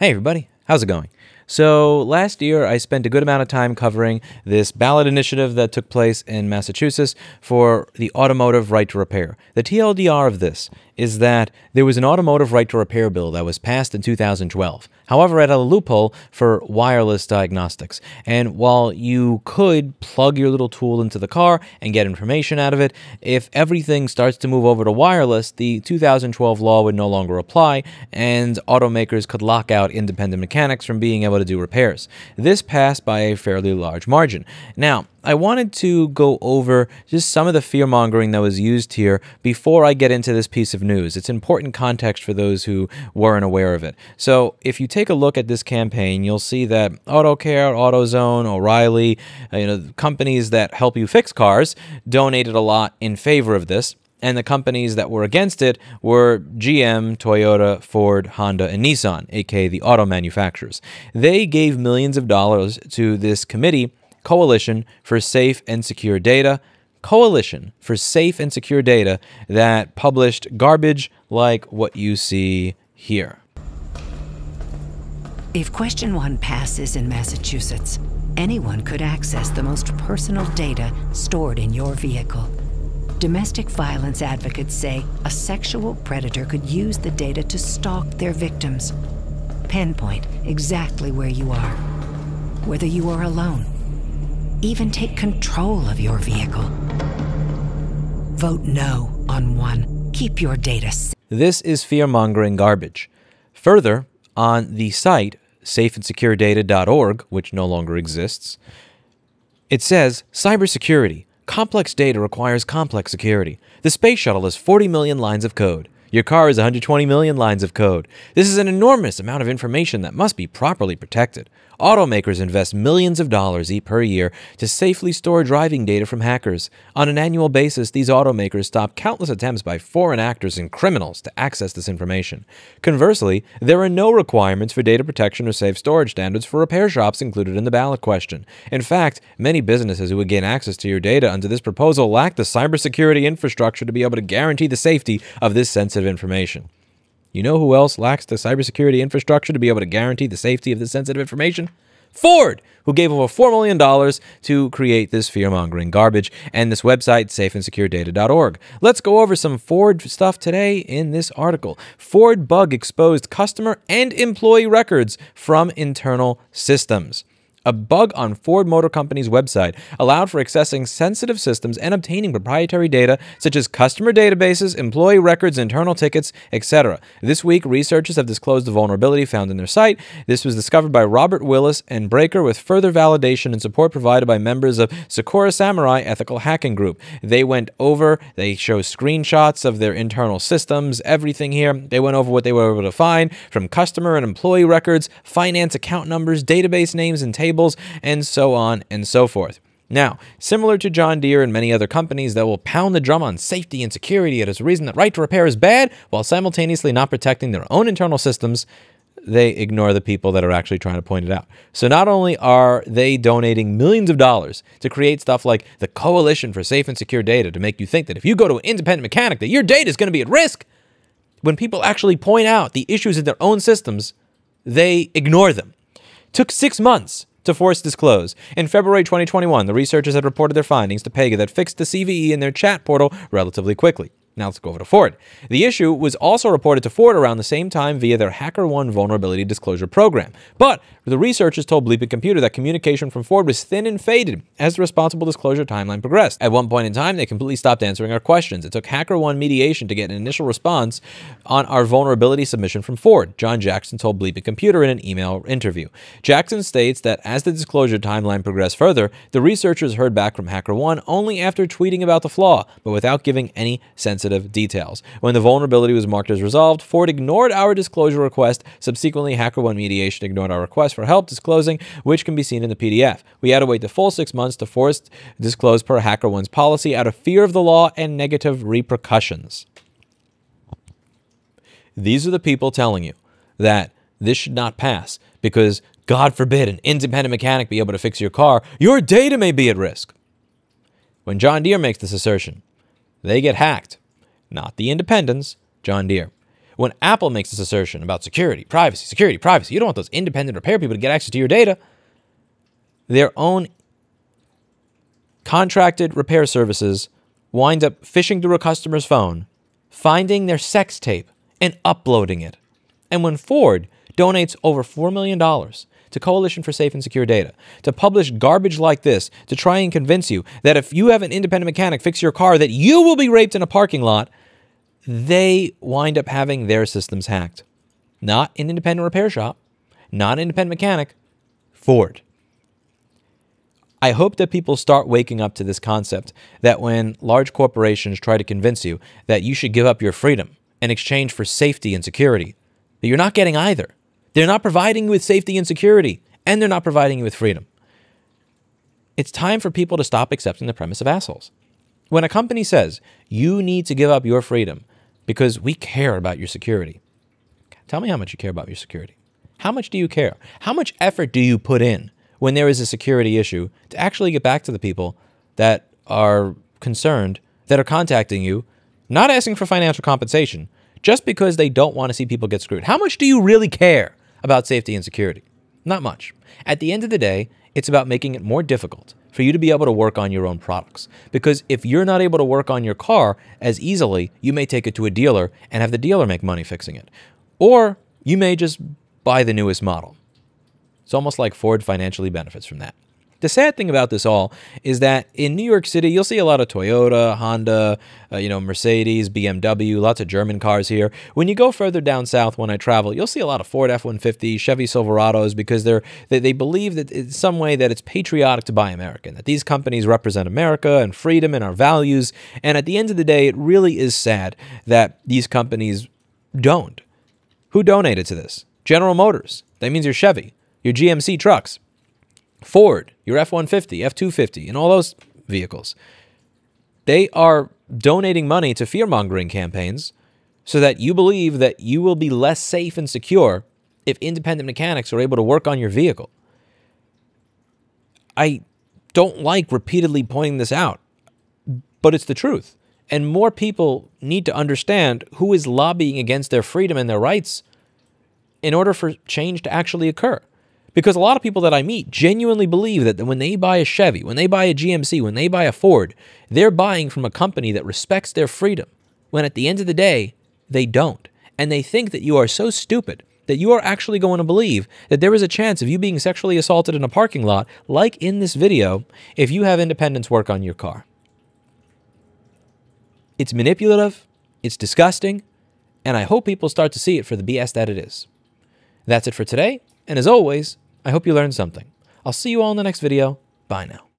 Hey everybody, how's it going? So last year I spent a good amount of time covering this ballot initiative that took place in Massachusetts for the automotive right to repair. The TLDR of this is that there was an automotive right to repair bill that was passed in 2012. However, it had a loophole for wireless diagnostics. And while you could plug your little tool into the car and get information out of it, if everything starts to move over to wireless, the 2012 law would no longer apply, and automakers could lock out independent mechanics from being able to do repairs. This passed by a fairly large margin. Now, I wanted to go over just some of the fear-mongering that was used here before I get into this piece of news. It's important context for those who weren't aware of it. So if you take a look at this campaign, you'll see that AutoCare, AutoZone, O'Reilly, companies that help you fix cars donated a lot in favor of this. And the companies that were against it were GM, Toyota, Ford, Honda, and Nissan, aka the auto manufacturers. They gave millions of dollars to this committee, Coalition for Safe and Secure Data, that published garbage like what you see here. If Question 1 passes in Massachusetts, anyone could access the most personal data stored in your vehicle. Domestic violence advocates say a sexual predator could use the data to stalk their victims, pinpoint exactly where you are, whether you are alone, even take control of your vehicle. Vote no on 1. Keep your data safe. This is fear-mongering garbage. Further, on the site, safeandsecuredata.org, which no longer exists, it says, cybersecurity. Complex data requires complex security. The space shuttle has 40 million lines of code. Your car has 120 million lines of code. This is an enormous amount of information that must be properly protected. Automakers invest millions of dollars per year to safely store driving data from hackers. On an annual basis, these automakers stop countless attempts by foreign actors and criminals to access this information. Conversely, there are no requirements for data protection or safe storage standards for repair shops included in the ballot question. In fact, many businesses who would gain access to your data under this proposal lack the cybersecurity infrastructure to be able to guarantee the safety of this sensitive information. You know who else lacks the cybersecurity infrastructure to be able to guarantee the safety of this sensitive information? Ford, who gave over $4 million to create this fear-mongering garbage and this website, safeandsecuredata.org. Let's go over some Ford stuff today in this article. Ford bug exposed customer and employee records from internal systems. A bug on Ford Motor Company's website allowed for accessing sensitive systems and obtaining proprietary data such as customer databases, employee records, internal tickets, etc. This week, researchers have disclosed the vulnerability found in their site. This was discovered by Robert Willis and Breaker, with further validation and support provided by members of Sakura Samurai Ethical Hacking Group. They went over, they show screenshots of their internal systems, everything here. They went over what they were able to find from customer and employee records, finance account numbers, database names and tables, and so on and so forth. Now, similar to John Deere and many other companies that will pound the drum on safety and security as a reason that right to repair is bad, while simultaneously not protecting their own internal systems, they ignore the people that are actually trying to point it out. So not only are they donating millions of dollars to create stuff like the Coalition for Safe and Secure Data to make you think that if you go to an independent mechanic that your data is going to be at risk, when people actually point out the issues in their own systems, they ignore them. Took 6 months to force disclose. In February 2021, the researchers had reported their findings to Pega that fixed the CVE in their chat portal relatively quickly. Now let's go over to Ford. The issue was also reported to Ford around the same time via their HackerOne vulnerability disclosure program. But the researchers told Bleeping Computer that communication from Ford was thin and faded as the responsible disclosure timeline progressed. At one point in time, they completely stopped answering our questions. It took HackerOne mediation to get an initial response on our vulnerability submission from Ford, John Jackson told Bleeping Computer in an email interview. Jackson states that as the disclosure timeline progressed further, the researchers heard back from HackerOne only after tweeting about the flaw, but without giving any sense of details. When the vulnerability was marked as resolved, Ford ignored our disclosure request. Subsequently, HackerOne Mediation ignored our request for help disclosing, which can be seen in the PDF. We had to wait the full 6 months to force disclose per HackerOne's policy out of fear of the law and negative repercussions. These are the people telling you that this should not pass because, God forbid, an independent mechanic be able to fix your car. Your data may be at risk. When John Deere makes this assertion, they get hacked. Not the independents, John Deere. When Apple makes this assertion about security, privacy, you don't want those independent repair people to get access to your data. Their own contracted repair services wind up phishing through a customer's phone, finding their sex tape, and uploading it. And when Ford donates over $4 million to Coalition for Safe and Secure Data to publish garbage like this to try and convince you that if you have an independent mechanic fix your car, that you will be raped in a parking lot, they wind up having their systems hacked. Not an independent repair shop, not an independent mechanic, Ford. I hope that people start waking up to this concept that when large corporations try to convince you that you should give up your freedom in exchange for safety and security, that you're not getting either. They're not providing you with safety and security, and they're not providing you with freedom. It's time for people to stop accepting the premise of assholes. When a company says, you need to give up your freedom because we care about your security, tell me how much you care about your security. How much do you care? How much effort do you put in when there is a security issue to actually get back to the people that are concerned, that are contacting you, not asking for financial compensation, just because they don't want to see people get screwed? How much do you really care about safety and security? Not much. At the end of the day, it's about making it more difficult for you to be able to work on your own products. Because if you're not able to work on your car as easily, you may take it to a dealer and have the dealer make money fixing it. Or you may just buy the newest model. It's almost like Ford financially benefits from that. The sad thing about this all is that in New York City, you'll see a lot of Toyota, Honda, Mercedes, BMW, lots of German cars here. When you go further down south, when I travel, you'll see a lot of Ford F-150, Chevy Silverados, because they believe that in some way that it's patriotic to buy American, that these companies represent America and freedom and our values. And at the end of the day, it really is sad that these companies don't. Who donated to this? General Motors. That means your Chevy, your GMC trucks. Ford, your F-150, F-250, and all those vehicles. They are donating money to fear-mongering campaigns so that you believe that you will be less safe and secure if independent mechanics are able to work on your vehicle. I don't like repeatedly pointing this out, but it's the truth. And more people need to understand who is lobbying against their freedom and their rights in order for change to actually occur. Because a lot of people that I meet genuinely believe that when they buy a Chevy, when they buy a GMC, when they buy a Ford, they're buying from a company that respects their freedom, when at the end of the day, they don't. And they think that you are so stupid that you are actually going to believe that there is a chance of you being sexually assaulted in a parking lot, like in this video, if you have independents work on your car. It's manipulative, it's disgusting, and I hope people start to see it for the BS that it is. That's it for today, and as always, I hope you learned something. I'll see you all in the next video. Bye now.